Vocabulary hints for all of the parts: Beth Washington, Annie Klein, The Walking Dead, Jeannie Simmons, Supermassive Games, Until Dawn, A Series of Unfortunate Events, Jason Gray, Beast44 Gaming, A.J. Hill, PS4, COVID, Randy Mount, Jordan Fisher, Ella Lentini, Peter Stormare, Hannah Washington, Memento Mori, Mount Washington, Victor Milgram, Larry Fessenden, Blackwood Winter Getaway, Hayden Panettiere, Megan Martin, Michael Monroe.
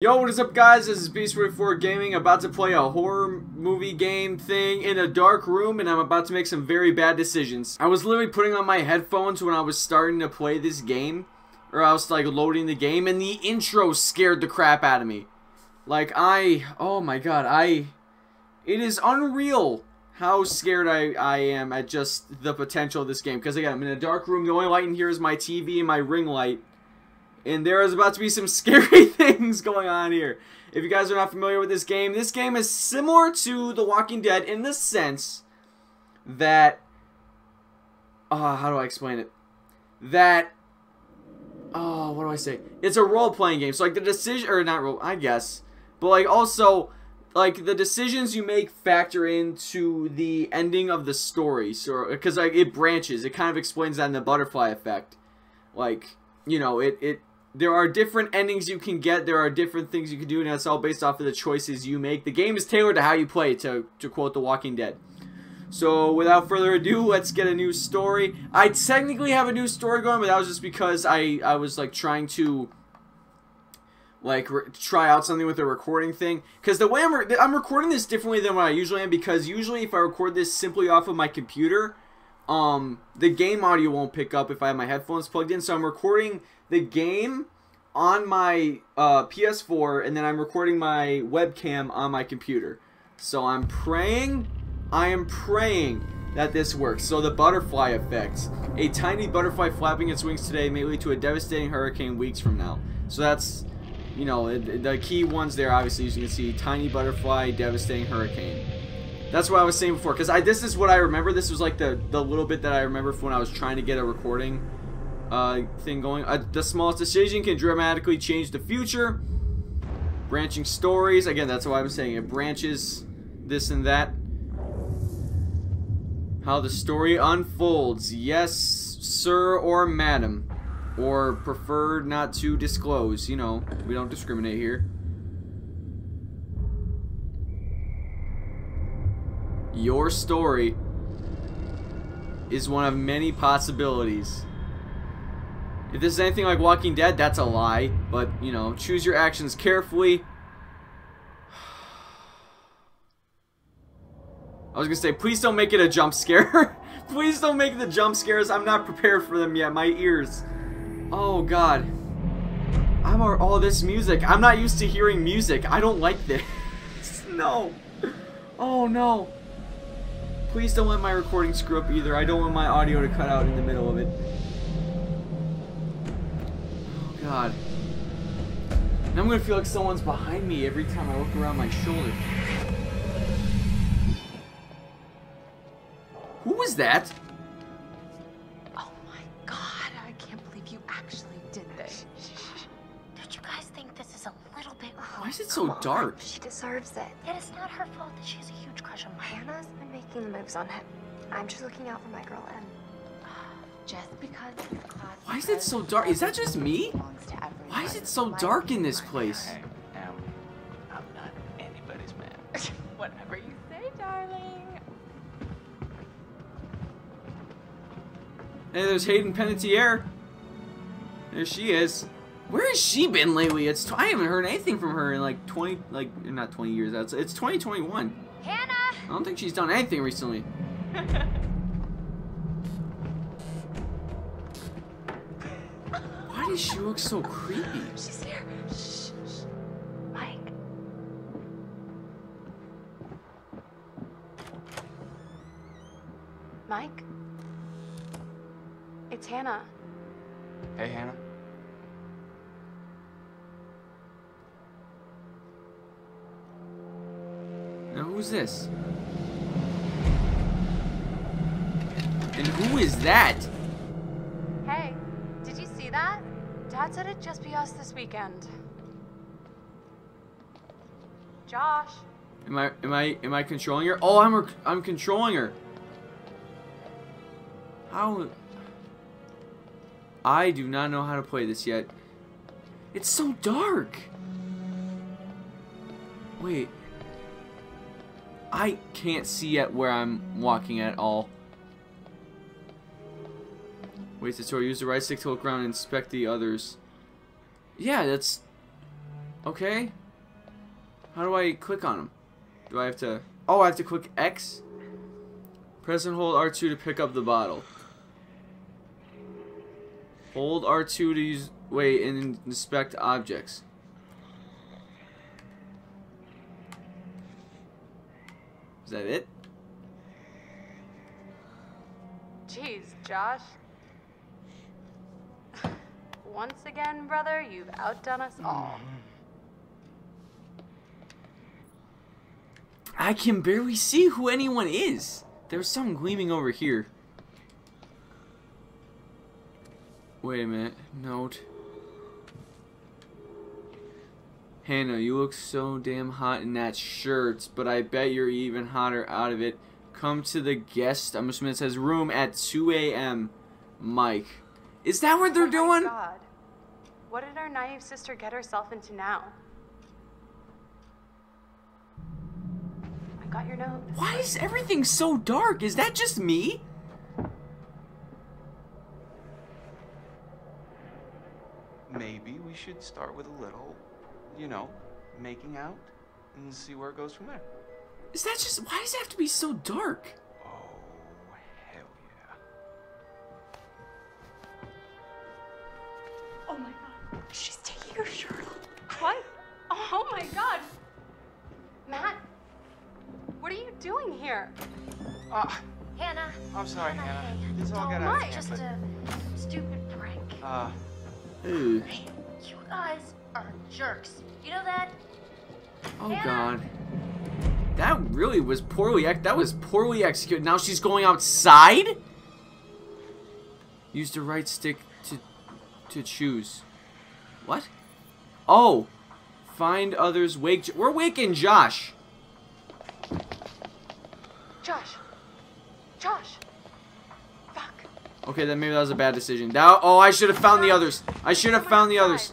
Yo, what is up guys, this is Beast44 Gaming, about to play a horror movie game thing in a dark room, and I'm about to make some very bad decisions. I was literally putting on my headphones when I was starting to play this game, or I was like loading the game, and the intro scared the crap out of me. Like oh my god, it is unreal how scared I am at just the potential of this game. Because again, I'm in a dark room, the only light in here is my TV and my ring light. And there is about to be some scary things going on here. If you guys are not familiar with this game is similar to The Walking Dead in the sense that... how do I explain it? That... what do I say? It's a role-playing game. So, like, the decision... Or, not role... I guess. But, like, also... Like, the decisions you make factor into the ending of the story. So, because, like, it branches. It kind of explains that in the butterfly effect. Like, you know, there are different endings you can get, there are different things you can do, and that's all based off of the choices you make. The game is tailored to how you play, to quote The Walking Dead. So, without further ado, let's get a new story. I technically have a new story going, but that was just because I was, like, trying to, like, try out something with a recording thing. Because the way I'm recording this differently than what I usually am, because usually if I record this simply off of my computer... the game audio won't pick up if I have my headphones plugged in, so I'm recording the game on my PS4, and then I'm recording my webcam on my computer. So I am praying that this works. So the butterfly effect. A tiny butterfly flapping its wings today may lead to a devastating hurricane weeks from now. So that's, you know, the key ones there, obviously, as you can see, tiny butterfly, devastating hurricane. That's what I was saying before, because this is what I remember. This was like the little bit that I remember from when I was trying to get a recording thing going. The smallest decision can dramatically change the future. Branching stories. Again, that's what I was saying. It branches this and that. How the story unfolds. Yes, sir or madam. Or preferred not to disclose. You know, we don't discriminate here. Your story is one of many possibilities. If this is anything like Walking Dead, that's a lie. But, you know, choose your actions carefully. I was gonna say, please don't make it a jump scare. Please don't make the jump scares. I'm not prepared for them yet. My ears. Oh, God. I'm all this music. I'm not used to hearing music. I don't like this. No. Oh, no. Please don't let my recording screw up either. I don't want my audio to cut out in the middle of it. Oh, God. Now I'm going to feel like someone's behind me every time I look around my shoulder. Who was that? Oh, my God. I can't believe you actually did this. Don't you guys think this is a little bit rude? Why is it so dark? She deserves it. Yet it's not her fault that she has a huge crush on Hannah's been making the moves on him. I'm just looking out for my girl, and just because it's class. Why is it so dark? Is that just me? Why is it so dark in this place? I'm not anybody's man. Whatever you say, darling. Hey, there's Hayden Panettiere. There she is. Where has she been lately? I haven't heard anything from her in like 20, like not 20 years. It's 2021. Hannah. I don't think she's done anything recently. Why does she look so creepy? She's here. Shh, shh. Mike. Mike. It's Hannah. Hey, Hannah. Now, who's this? And who is that? Hey, did you see that? Dad said it'd just be us this weekend. Josh. Am I controlling her? Oh, I'm controlling her. How? I do not know how to play this yet. It's so dark. Wait. I can't see at where I'm walking at all. Wait to store. Use the right stick to look around and inspect the others. Yeah, that's... Okay. How do I click on him? Do I have to... Oh, I have to click X? Press and hold R2 to pick up the bottle. Hold R2 to use... Wait, and inspect objects. Is that it? Jeez, Josh. Once again, brother, you've outdone us all. I can barely see who anyone is. There's some gleaming over here. Wait a minute. Note. Hannah, you look so damn hot in that shirt, but I bet you're even hotter out of it. Come to the guest, I'm assuming it says room at 2 a.m. Mike. Is that what they're doing? Oh my God. What did our naive sister get herself into now? I got your note. Why is everything so dark? Is that just me? Maybe we should start with a little... You know, making out and see where it goes from there. Is that just... Why does it have to be so dark? Oh, hell yeah. Oh my God. She's taking her shirt off. What? Oh my God. Matt, what are you doing here? Hannah. I'm sorry, Hannah. Hey, this all got out of just a stupid prank. Ooh. You guys are jerks. You know that? Oh, Hannah. God. That really was poorly executed. Now she's going outside? Use the right stick to choose. What? Oh. Find others, wake. We're waking Josh. Josh. Josh. Fuck. Okay, then maybe that was a bad decision. Now, oh, I should have found the others. I should have found the others.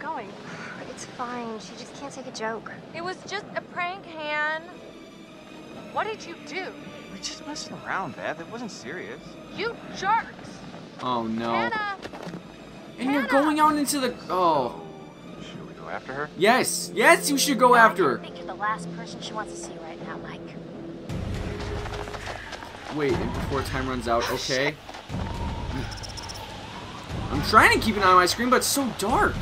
Going. It's fine. She just can't take a joke. It was just a prank, Han. What did you do? We're just messing around, Beth. It wasn't serious. You jerks! Oh no. Hannah! And Hannah! You're going out into the... Oh. Should we go after her? Yes! Yes, you should go after her! I think you're the last person she wants to see right now, Mike. Wait, and before time runs out, okay? I'm trying to keep an eye on my screen, but it's so dark.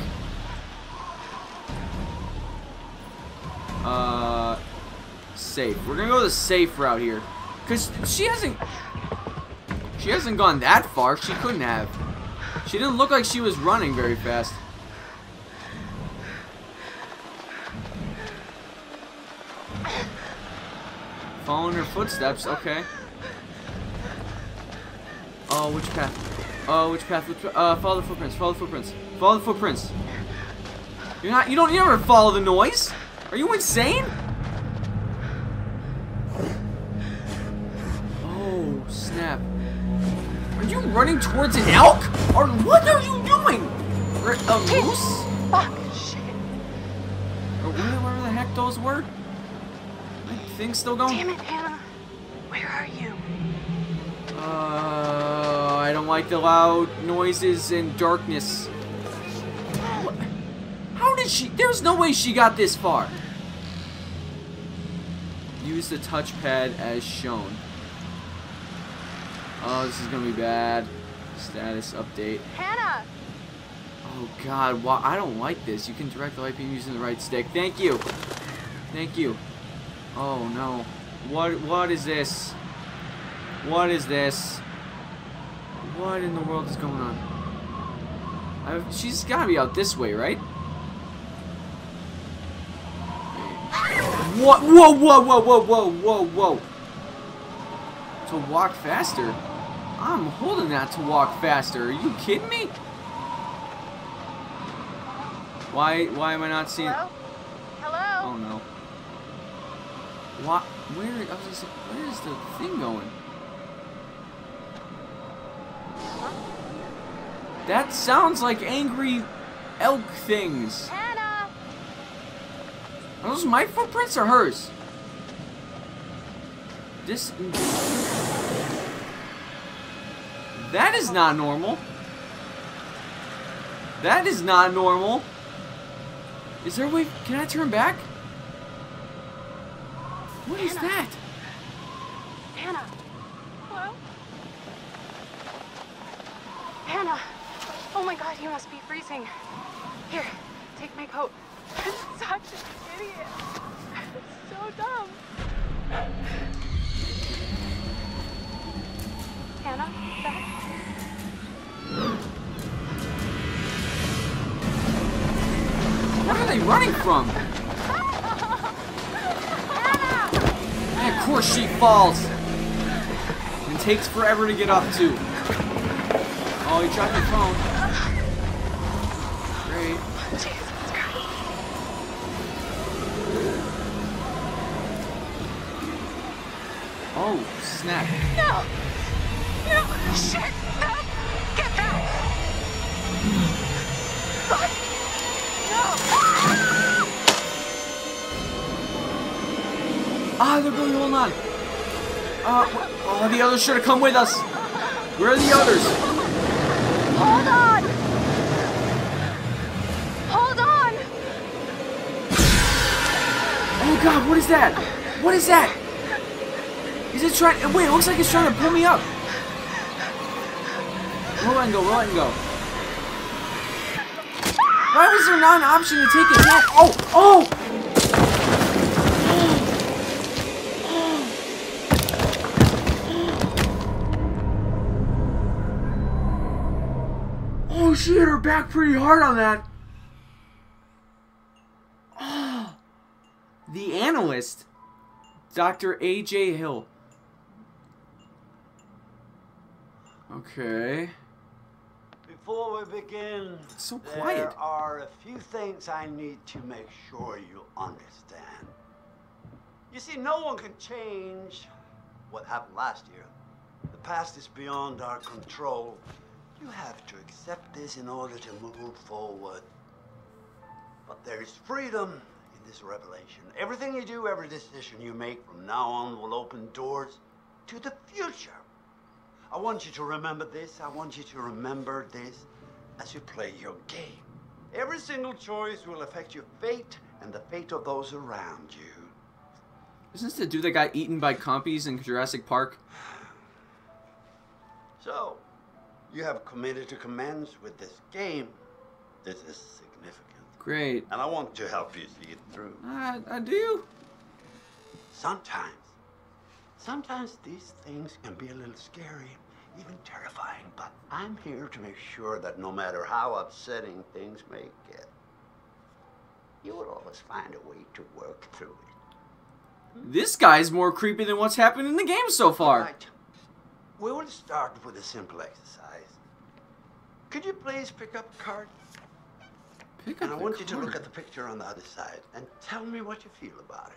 Safe. We're gonna go the safe route here, cause she hasn't gone that far. She couldn't have. She didn't look like she was running very fast. Following her footsteps. Okay. Oh, which path? Oh, which path? Which, follow the footprints. Follow the footprints. Follow the footprints. You're not. You don't ever follow the noise. Are you insane? Oh, snap. Are you running towards an elk? Or what are you doing? A moose? Fuck, shit. Or whatever the heck those were? I think still going. Damn it, Hannah. Where are you? I don't like the loud noises and darkness. There's no way she got this far. Use the touchpad as shown. Oh, this is gonna be bad. Status update. Hannah. Oh God, why? I don't like this. You can direct the light beam using the right stick. Thank you. Thank you. Oh no. What is this? What is this? What in the world is going on? She's gotta be out this way, right? What? Whoa, whoa, whoa, whoa, whoa, whoa, whoa. To walk faster? I'm holding that to walk faster. Are you kidding me? Why am I not seeing... Hello? Hello? Oh, no. What? Where is the thing going? That sounds like angry elk things. Are those my footprints or hers? This is... That is not normal. That is not normal. Is there a way... Can I turn back? What is that? Hannah. Hello? Hannah. Oh my god, you must be freezing. Here, take my coat. I'm such an idiot. It's so dumb. Hannah, back. What are they running from? And of course she falls. And takes forever to get up too. Oh, he dropped the phone. Great. Jesus Christ. Oh, snap. No! No! Shit! No! Get back! Fuck! No! Ah, they're going to hold on. Oh, the others should have come with us. Where are the others? Hold on! Hold on! Oh god, what is that? What is that? Is it trying... Wait, it looks like it's trying to pull me up. Roll and go, roll and go. Why was there not an option to take it back? Oh! Oh! She hit her back pretty hard on that. Oh, the analyst, Dr. A.J. Hill. Okay. Before we begin, it's so quiet. There are a few things I need to make sure you understand. You see, no one can change what happened last year. The past is beyond our control. You have to accept this in order to move forward. But there is freedom in this revelation. Everything you do, every decision you make from now on will open doors to the future. I want you to remember this. I want you to remember this as you play your game. Every single choice will affect your fate and the fate of those around you. Isn't this the dude that got eaten by compies in Jurassic Park? So... you have committed to commence with this game. This is significant. Great. And I want to help you see it through. I do. Sometimes these things can be a little scary, even terrifying. But I'm here to make sure that no matter how upsetting things may get, you will always find a way to work through it. This guy's more creepy than what's happened in the game so far. Right. We will start with a simple exercise. Could you please pick up a card? Pick up and I want you to look at the picture on the other side and tell me what you feel about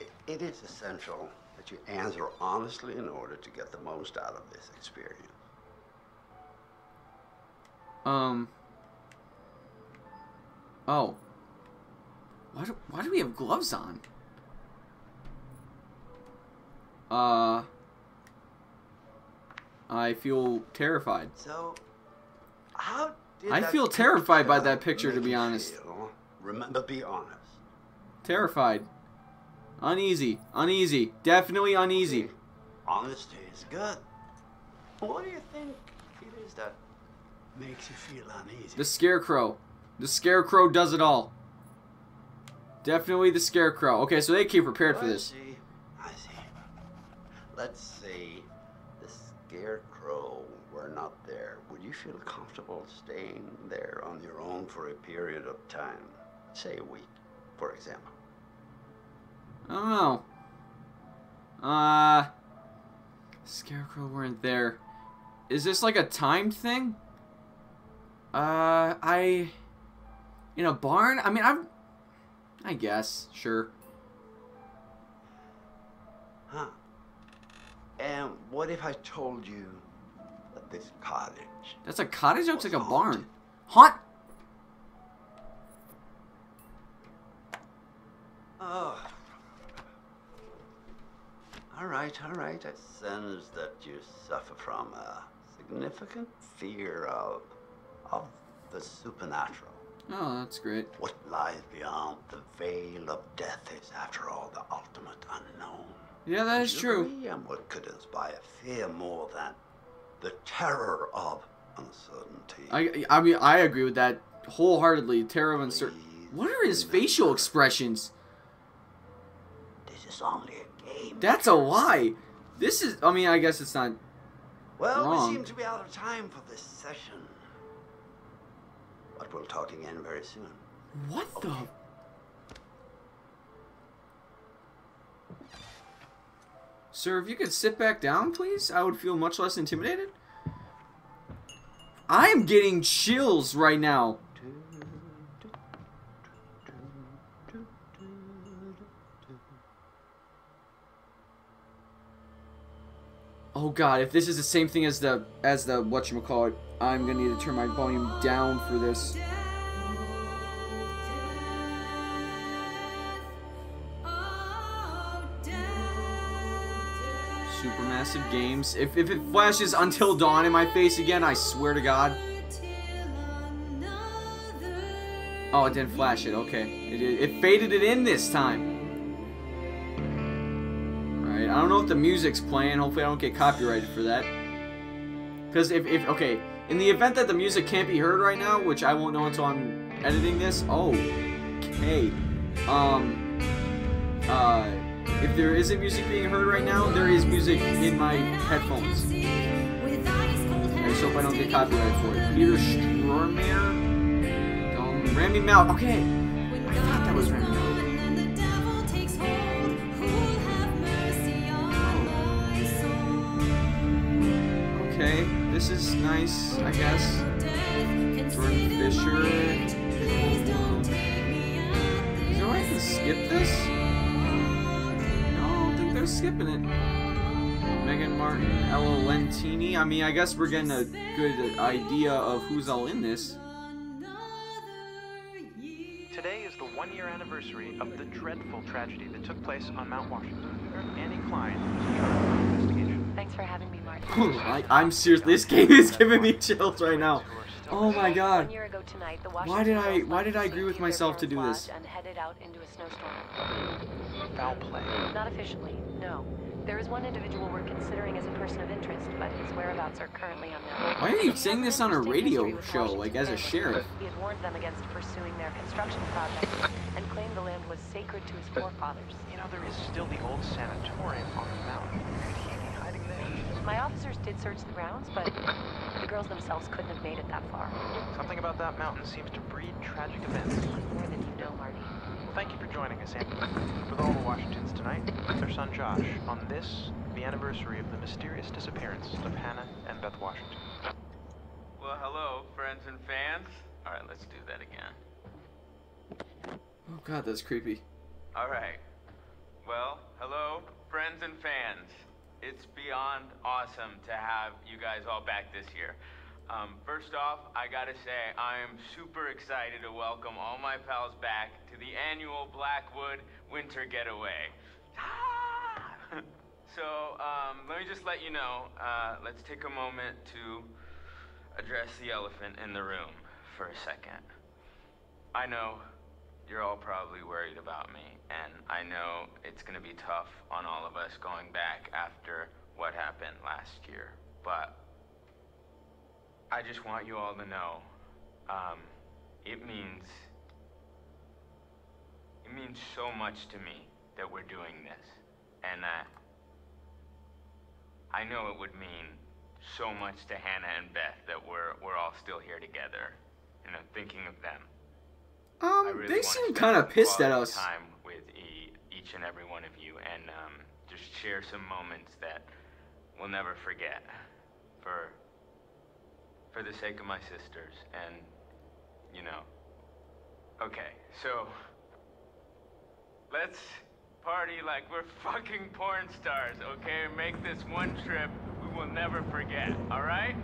it. It is essential that you answer honestly in order to get the most out of this experience. Oh. Why do we have gloves on? I feel terrified. So, how did I feel terrified by that picture, to be honest. Remember, be honest. Terrified. Uneasy. Uneasy. Definitely uneasy. Honesty is good. What do you think it is that makes you feel uneasy? The scarecrow. The scarecrow does it all. Definitely the scarecrow. Okay, so they came prepared for this. I see. Let's see. Scarecrow were not there. Would you feel comfortable staying there on your own for a period of time? Say a week, for example. I don't know. Scarecrow weren't there. Is this like a timed thing? In a barn? I mean, I guess, sure. Huh. And what if I told you that this cottage... That's a cottage? That looks like a barn. Haunt? Oh. All All right. I sense that you suffer from a significant fear of the supernatural. Oh, that's great. What lies beyond the veil of death is, after all, the ultimate unknown. Yeah, that is true. And what could inspire fear more than the terror of uncertainty? I mean, I agree with that wholeheartedly. Terror of uncertainty. What are his facial expressions? This is only a game. That's a lie. This is. I mean, I guess it's not. Well, wrong. We seem to be out of time for this session. But we'll talk again very soon. What okay. the? Sir, if you could sit back down, please, I would feel much less intimidated. I am getting chills right now. Oh god, if this is the same thing as the whatchamacallit, I'm gonna need to turn my volume down for this. Supermassive Games. If it flashes Until Dawn in my face again, I swear to god. Oh, it didn't flash it, okay. It faded it in this time. I don't know if the music's playing. Hopefully I don't get copyrighted for that. Because if okay, in the event that the music can't be heard right now, which I won't know until I'm editing this. Oh, okay. If there isn't music being heard right now, there is music in my headphones. I just hope I don't get copyrighted for it. Peter Stormare? Randy Mount. Okay. I thought that was Randy Mount. Okay, this is nice, I guess. Jordan Fisher. Is there a way I can skip this? No, I don't think they're skipping it. Megan Martin, Ella Lentini. I mean, I guess we're getting a good idea of who's all in this. Today is the one-year anniversary of the dreadful tragedy that took place on Mount Washington. Annie Klein was in charge of the investigation. Thanks for having me. I'm serious. This game is giving me chills right now. Oh my god. Why did I agree with myself to do this? Foul play. Not officially. No. There is one individual we're considering as a person of interest, but his whereabouts are currently unknown. Why are you saying this on a radio show, like as a sheriff? He had warned them against pursuing their construction project and claimed the land was sacred to his forefathers. You know, there is still the old sanatorium on the mountain. My officers did search the grounds, but the girls themselves couldn't have made it that far. Something about that mountain seems to breed tragic events. More than you know, Marty. Thank you for joining us, Andy. With all the Washingtons tonight, with their son Josh, on this, the anniversary of the mysterious disappearance of Hannah and Beth Washington. Well, hello, friends and fans. All right, let's do that again. Oh god, that's creepy. All right. Well, hello, friends and fans. It's beyond awesome to have you guys all back this year. First off, I gotta say, I am super excited to welcome all my pals back to the annual Blackwood Winter Getaway. So, let me just let you know, let's take a moment to address the elephant in the room for a second. I know you're all probably worried about me, and I know it's gonna be tough on all of us going back after what happened last year, but I just want you all to know, it means so much to me that we're doing this, and I know it would mean so much to Hannah and Beth that we're all still here together, you know, thinking of them. Really they seem kind of pissed at us. Time with each and every one of you, and just share some moments that we'll never forget. For the sake of my sisters, and you know. Okay, so let's party like we're fucking porn stars, okay? Make this one trip we will never forget. All right?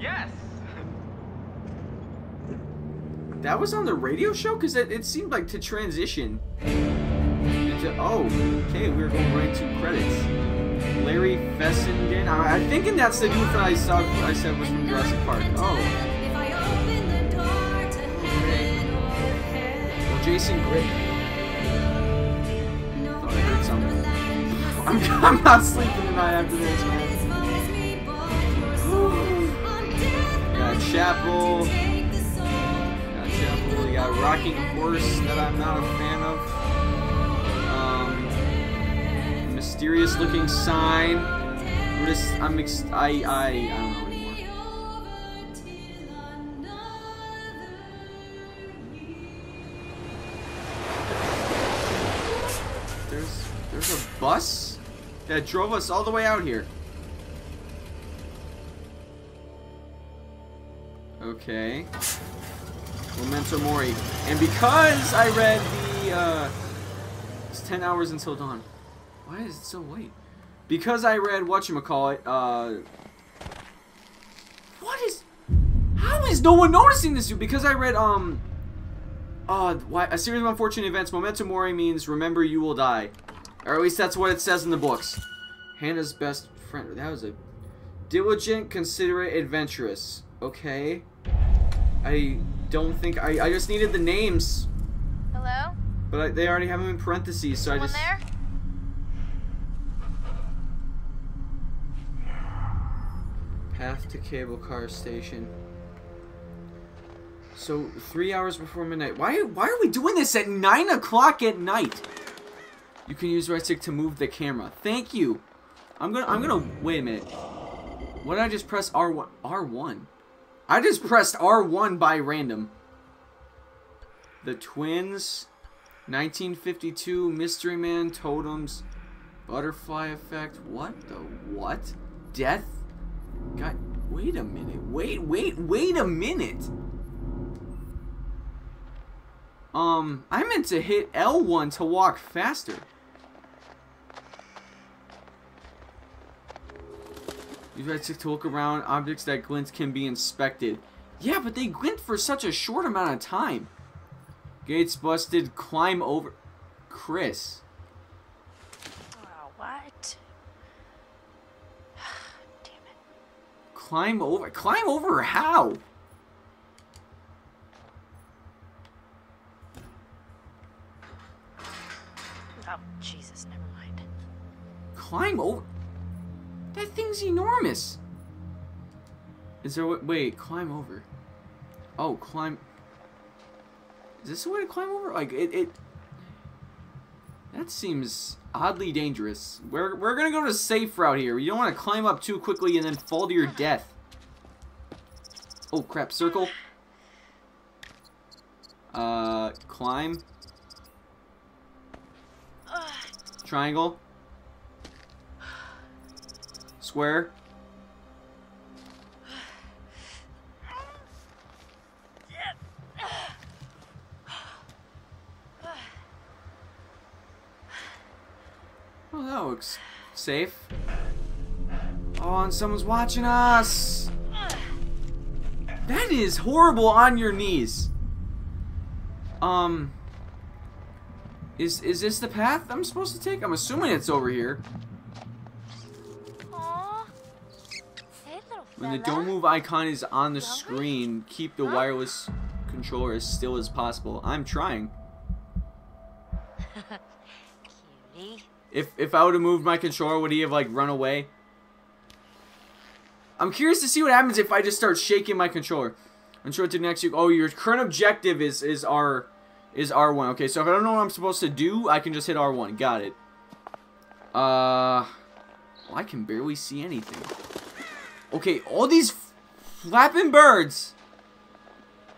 Yes. That was on the radio show? Because it seemed like to transition into... Oh, okay, we were going right to credits. Larry Fessenden. I thinking that's the dude that I saw. I said was from Jurassic Park. Oh. Well, Jason Gray. Thought I heard something. I'm not sleeping tonight after this, man. Got Chapel. Got Chapel. We got Rocking Horse that I'm not a fan of. Mysterious looking sign. We're just, I don't know anymore. There's a bus that drove us all the way out here. Okay. Memento Mori. And because I read the, it's 10 hours until dawn. Why is it so late? Because I read whatchamacallit, what is... How is no one noticing this? Because I read, A Series of Unfortunate Events. Memento Mori means remember you will die. Or at least that's what it says in the books. Hannah's best friend. That was a... Diligent, considerate, adventurous. Okay. I don't think... I just needed the names. Hello? But they already have them in parentheses, so someone I just... There? Path to cable car station. So 3 hours before midnight. Why are we doing this at 9 o'clock at night? You can use right stick to move the camera. Thank you. I'm gonna wait a minute. What did I just press? R1. R1. I just pressed R1 by random. The Twins, 1952, Mystery Man, Totems, Butterfly Effect. What the what? Death. God, wait a minute. Wait a minute. I meant to hit L1 to walk faster. You right stick to look around. Objects that glint can be inspected. Yeah, but they glint for such a short amount of time. Gates busted. Climb over. Chris. Climb over? Climb over how? Oh, Jesus, never mind. Climb over? That thing's enormous. Is there what? Wait, climb over. Oh, climb. Is this a way to climb over? Like, it... That seems oddly dangerous. We're gonna go to a safe route here. You don't want to climb up too quickly and then fall to your death. Oh crap! Circle. Climb. Triangle. Square. Oh, that looks safe. Oh, and someone's watching us. That is horrible on your knees. Is this the path I'm supposed to take? I'm assuming it's over here. Aww. Hey, when the don't move icon is on the screen, keep the wireless controller as still as possible. I'm trying. Cutie. If I would have moved my controller, would he have, like, run away? I'm curious to see what happens if I just start shaking my controller. I'm sure to the next... Oh, your current objective is R1. Okay, so if I don't know what I'm supposed to do, I can just hit R1. Got it. Well, I can barely see anything. Okay, all these flapping birds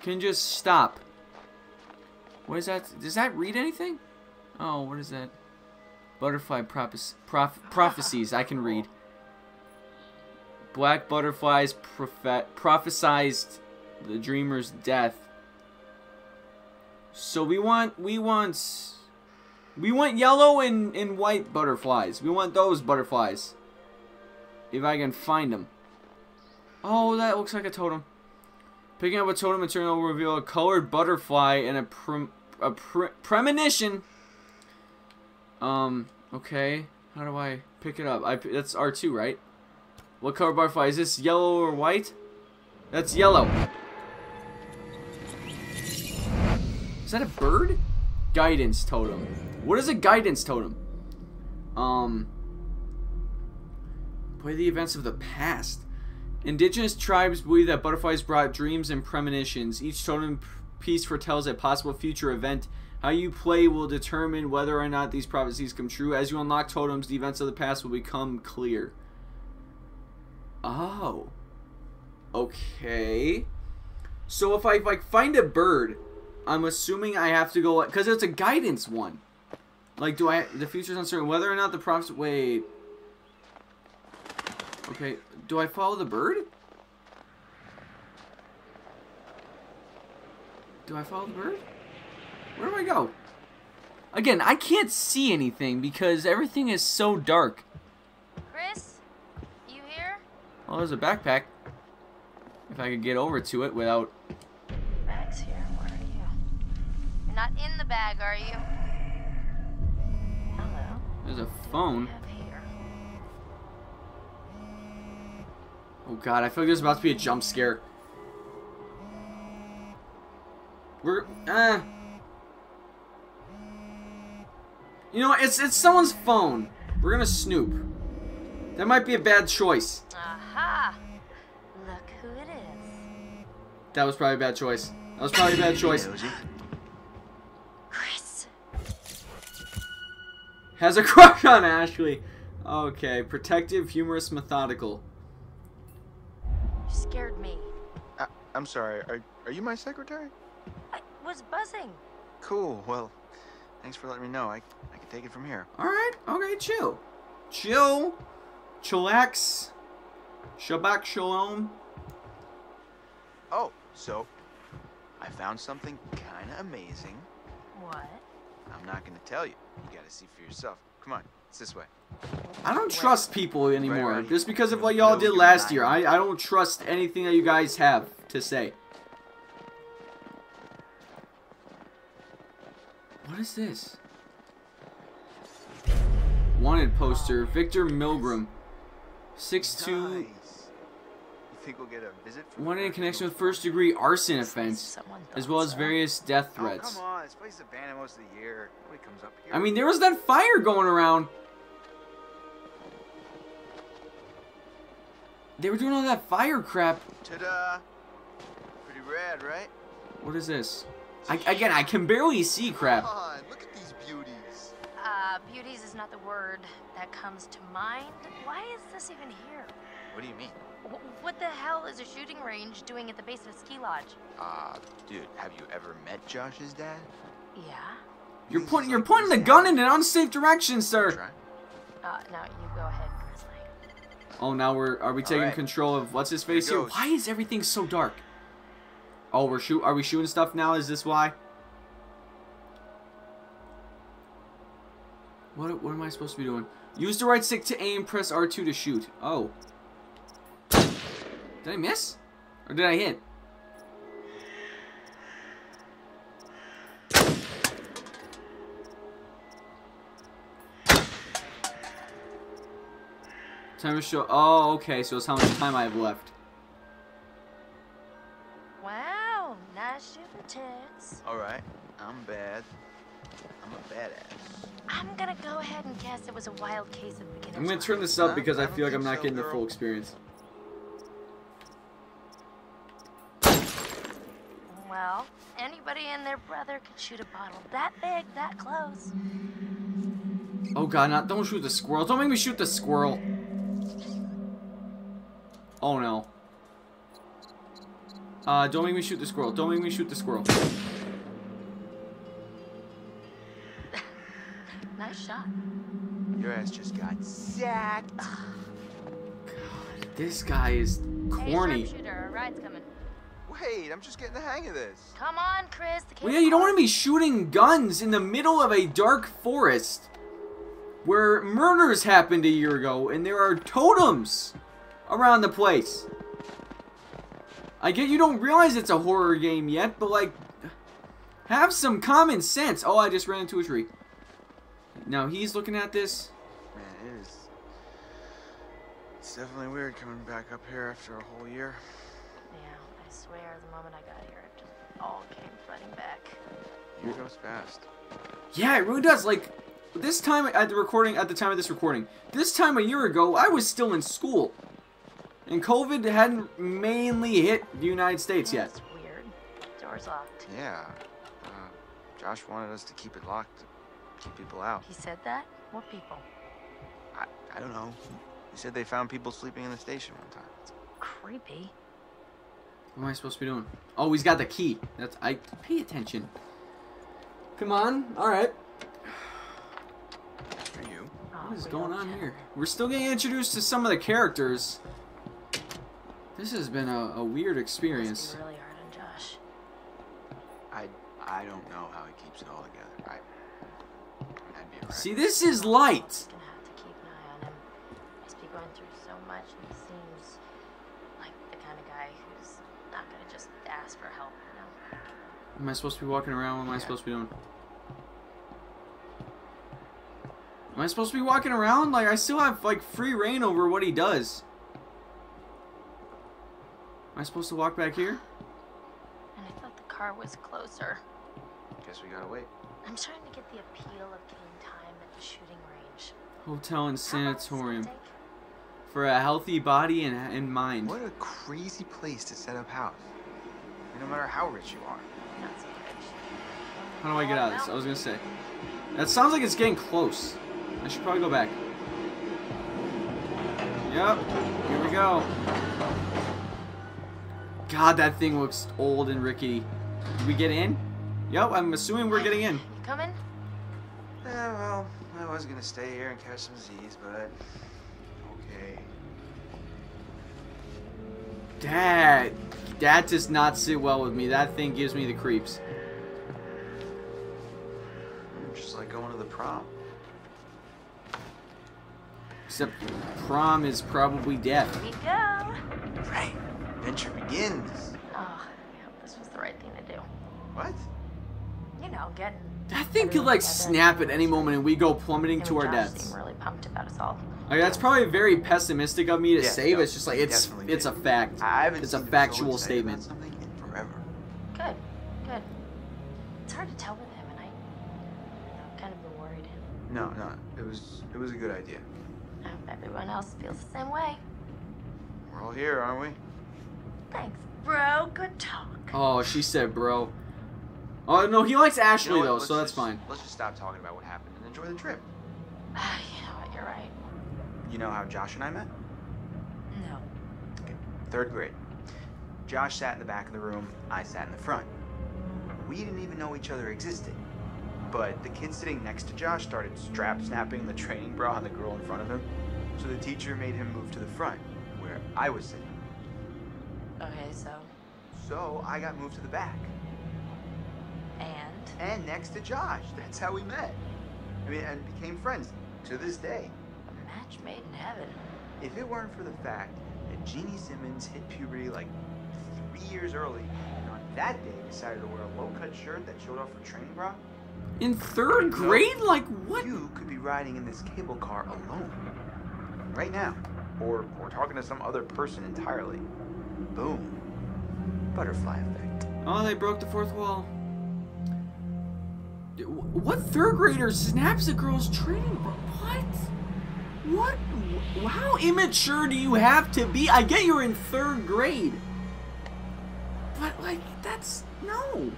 can just stop. What is that? Does that read anything? Oh, what is that? Butterfly prophecies, I can read. Black butterflies prophesized the dreamer's death. So we want yellow and white butterflies. We want those butterflies. If I can find them. Oh, that looks like a totem. Picking up a totem material will reveal a colored butterfly and a premonition. Okay. How do I pick it up? That's R2, right? What color butterfly? Is this yellow or white? That's yellow. Is that a bird? Guidance totem. What is a guidance totem? Play the events of the past. Indigenous tribes believe that butterflies brought dreams and premonitions. Each totem piece foretells a possible future event. How you play will determine whether or not these prophecies come true. As you unlock totems, the events of the past will become clear. Oh. Okay. So if I like find a bird, I'm assuming I have to go, because it's a guidance one. Like, do I? The future's uncertain. Whether or not the prophecy. Wait. Okay, do I follow the bird? Do I follow the bird? Where do I go? Again, I can't see anything because everything is so dark. Chris, you here? Oh, there's a backpack. If I could get over to it without... Bag's here. Where are you? You're not in the bag, are you? Hello? There's a phone. Oh god, I feel like there's about to be a jump scare. We're you know what? It's someone's phone. We're gonna snoop. That might be a bad choice. Aha! Look who it is. That was probably a bad choice. That was probably a bad choice. Chris has a crush on Ashley. Okay, protective, humorous, methodical. You scared me. I'm sorry. Are you my secretary? I was buzzing. Cool. Well, thanks for letting me know. I can take it from here. All right. Okay. Chill. Chill. Chillax. Shabbat shalom. Oh, so I found something kind of amazing. What? I'm not gonna tell you. You gotta see for yourself. Come on. It's this way. I don't trust people anymore. Right. Just because of what y'all did last year. I don't trust anything that you guys have to say. What is this? Wanted poster. Victor Milgram. 6'2". Nice. You think we'll get a visit from wanted in connection with first-degree arson offense, as well as various death threats. Come on. This place is abandoned most of the year. Nobody comes up here. I mean, there was that fire going around. They were doing all that fire crap. Ta-da! Pretty rad, right? What is this? Again, I can barely see crap. Come on, look at these beauties. Beauties is not the word that comes to mind. Why is this even here? What do you mean? What the hell is a shooting range doing at the base of a ski lodge? Dude, have you ever met Josh's dad? Yeah. You're pointing the gun in an unsafe direction, sir. No, you go ahead. Oh, now are we taking control of what's his face here? Why is everything so dark? Oh, are we shooting stuff now? Is this why? What am I supposed to be doing? Use the right stick to aim, press R2 to shoot. Oh. Did I miss? Or did I hit? Time to show. Oh, okay. So it's how much time I have left. Wow, nice shooting, Tex. All right, I'm bad. I'm a badass. I'm gonna go ahead and guess it was a wild case of beginning. I'm gonna turn this up because I feel like I'm not getting the full experience. Well, anybody and their brother could shoot a bottle that big, that close. Oh God, not! Don't shoot the squirrel! Don't make me shoot the squirrel! Oh no. Don't make me shoot the squirrel. Don't make me shoot the squirrel. Nice shot. Your ass just got sacked. God, this guy is corny. Hey, shooter, a ride's coming. Wait, I'm just getting the hang of this. Come on, Chris. Well, yeah, you don't want to be shooting guns in the middle of a dark forest where murders happened a year ago and there are totems around the place. I get you don't realize it's a horror game yet, but like, have some common sense. Oh, I just ran into a tree. Now he's looking at this. Man, it is. It's definitely weird coming back up here after a whole year. Yeah, I swear the moment I got here, it just all came flooding back. It goes fast. Yeah, it really does. Like, this time at the time of this recording, this time a year ago, I was still in school. And COVID hadn't mainly hit the United States yet. That's weird. Door's locked. Yeah. Josh wanted us to keep it locked, to keep people out. He said that? What people? I don't know. He said they found people sleeping in the station one time. It's creepy. What am I supposed to be doing? Oh, he's got the key. That's... I pay attention. Come on. All right. Are you? What is going on here? We're still getting introduced to some of the characters. This has been a weird experience. It's really hard on Josh. I don't know how he keeps it all together. That'd be all right. See, this is light. Gonna have to keep an eye on him. He's been going through so much, and he seems like the kind of guy who's not gonna just ask for help. You know? Am I supposed to be walking around? What am I supposed to be doing? Am I supposed to be walking around? Like, I still have like free reign over what he does. Am I supposed to walk back here? And I thought the car was closer. Guess we gotta wait. I'm trying to get the appeal of killing time at the shooting range. Hotel and sanatorium. For a healthy body and mind. What a crazy place to set up house. No matter how rich you are. Not so rich. How do I get out of this? I was gonna say. That sounds like it's getting close. I should probably go back. Yep. Here we go. God, that thing looks old and rickety. Did we get in? Yep, I'm assuming we're getting in. You coming? Yeah, well, I was gonna stay here and catch some Z's, but okay. That does not sit well with me. That thing gives me the creeps. Just like going to the prom. Except prom is probably death. Here we go. Right. Adventure begins. Oh, yeah, this was the right thing to do. What? You know, getting... That thing could, like, snap at any moment and we go plummeting to our deaths. Really pumped about us all. Like, that's probably very pessimistic of me to say, but it's just, like, it's a fact. It's a factual statement. Something in forever. Good. Good. It's hard to tell with him, and I've kind of been worried. No. It was a good idea. I hope everyone else feels the same way. We're all here, aren't we? Thanks, bro. Good talk. Oh, she said bro. Oh, no, he likes Ashley, though, so that's fine. Let's just stop talking about what happened and enjoy the trip. You know what? You're right. You know how Josh and I met? No. Okay, 3rd grade. Josh sat in the back of the room. I sat in the front. We didn't even know each other existed. But the kid sitting next to Josh started strap-snapping the training bra on the girl in front of him. So the teacher made him move to the front, where I was sitting. Okay, so? So, I got moved to the back. And? And next to Josh. That's how we met. I mean, and became friends to this day. A match made in heaven. If it weren't for the fact that Jeannie Simmons hit puberty like 3 years early, and on that day decided to wear a low-cut shirt that showed off her training bra. In 3rd grade? So like, what? You could be riding in this cable car alone. Right now. Or talking to some other person entirely. Boom. Butterfly effect. Oh, they broke the 4th wall. What 3rd grader snaps a girl's training bra? What? What? How immature do you have to be? I get you're in 3rd grade. But, like, that's... No.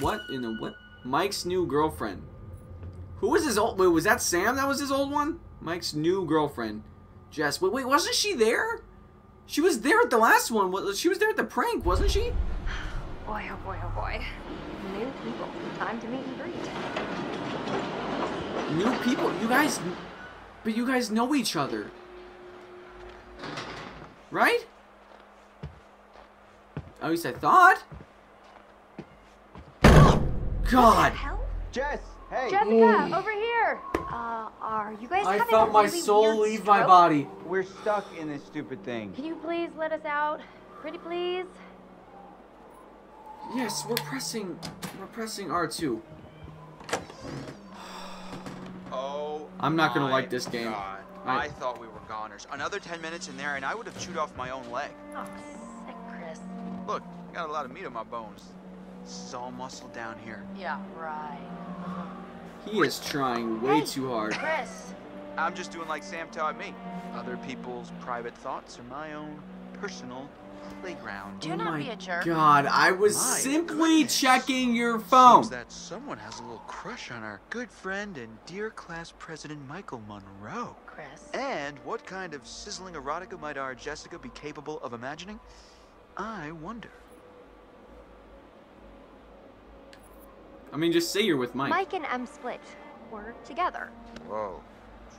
What in the... What? Mike's new girlfriend. Who was his old... Wait, was that Sam that was his old one? Mike's new girlfriend. Jess. Wait, wasn't she there? She was there at the last one. She was there at the prank, wasn't she? Boy, oh boy, oh boy. New people. Time to meet and greet. New people? You guys... But you guys know each other. Right? At least I thought. God! What the hell? Jess! Hey! Jessica! Over here! Are you guys having a really weird stroke? I felt my soul leave my body. We're stuck in this stupid thing. Can you please let us out? Pretty please? Yes, we're pressing R2. Oh I'm not gonna like this game. God. I thought we were goners. Another 10 minutes in there and I would have chewed off my own leg. Oh, sick, Chris. Look, I got a lot of meat on my bones. This is all muscle down here. Yeah, right. He is trying way too hard. Chris. I'm just doing like Sam taught me. Other people's private thoughts are my own personal playground. Do not be a jerk. God, I was simply checking your phone. Seems that someone has a little crush on our good friend and dear class president Michael Monroe. Chris. And what kind of sizzling erotica might our Jessica be capable of imagining? I wonder. I mean, just say you're with Mike. Mike and M split. We're together. Whoa.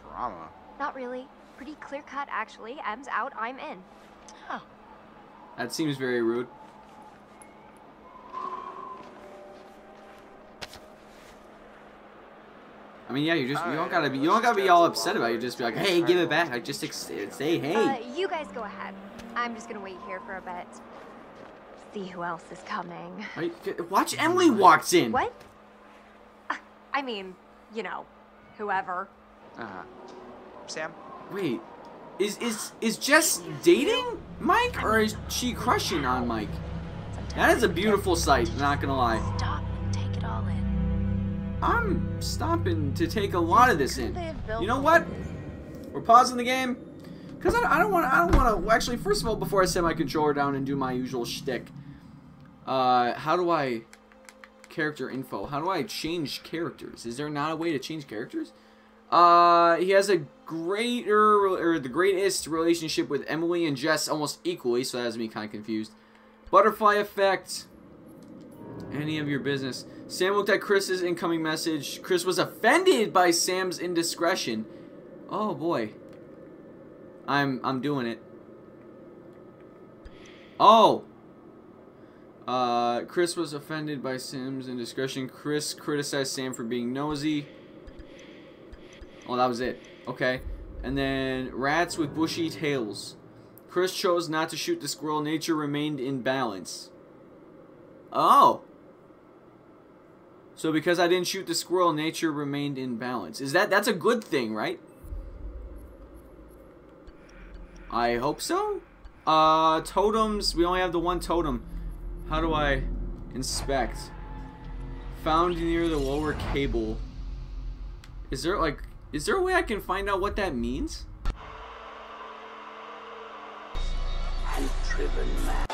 Drama. Not really. Pretty clear-cut, actually. M's out, I'm in. Oh. That seems very rude. I mean, yeah, you don't gotta be all upset about it. You just be like, hey, give it back. I just say, hey. You guys go ahead. I'm just gonna wait here for a bit. See who else is coming. Watch Emily walks in. What? I mean, you know, whoever. Sam. Wait. Is Jess dating Mike, or is she crushing on Mike? That is a beautiful sight, not gonna lie. Stop and take it all in. I'm stopping to take a lot of this in. You know what? We're pausing the game because I don't want to. Actually, first of all, before I set my controller down and do my usual shtick, how do I character info? How do I change characters? Is there not a way to change characters? He has a the greatest relationship with Emily and Jess almost equally, so that has me kind of confused. Butterfly effect. Any of your business. Sam looked at Chris's incoming message. Chris was offended by Sam's indiscretion. Oh boy. I'm doing it. Oh. Chris was offended by Sam's indiscretion. Chris criticized Sam for being nosy. Oh, that was it. Okay. And then rats with bushy tails. Chris chose not to shoot the squirrel. Nature remained in balance. Oh. So because I didn't shoot the squirrel, nature remained in balance. Is that's a good thing, right? I hope so. Totems. We only have the one totem. How do I inspect? Found near the lower cable. Is there a way I can find out what that means? Oh. And driven man?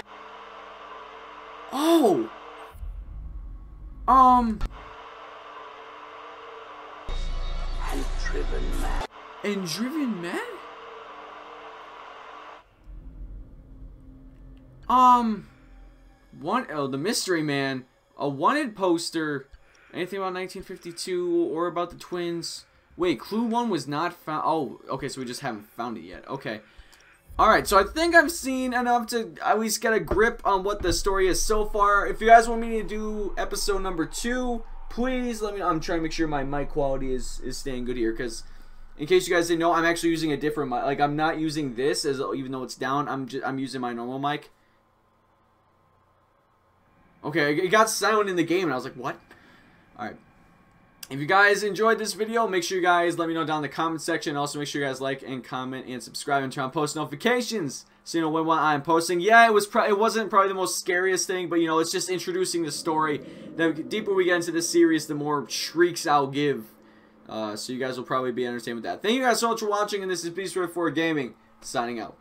The mystery man, a wanted poster, anything about 1952 or about the twins. Wait, clue 1 was not found. Oh, okay, so we just haven't found it yet. Okay. Alright, so I think I've seen enough to at least get a grip on what the story is so far. If you guys want me to do episode number 2, please let me know. I'm trying to make sure my mic quality is staying good here, because in case you guys didn't know, I'm actually using a different mic. Like, I'm not using this, as even though it's down, I'm using my normal mic. Okay, it got silent in the game, and I was like, what? Alright. If you guys enjoyed this video, make sure you guys let me know down in the comment section. Also, make sure you guys like and comment and subscribe and turn on post notifications so you know when I'm posting. Yeah, it wasn't probably the most scariest thing, but you know, it's just introducing the story. The deeper we get into this series, the more shrieks I'll give. So you guys will probably be entertained with that. Thank you guys so much for watching, and this is Beast44 Gaming signing out.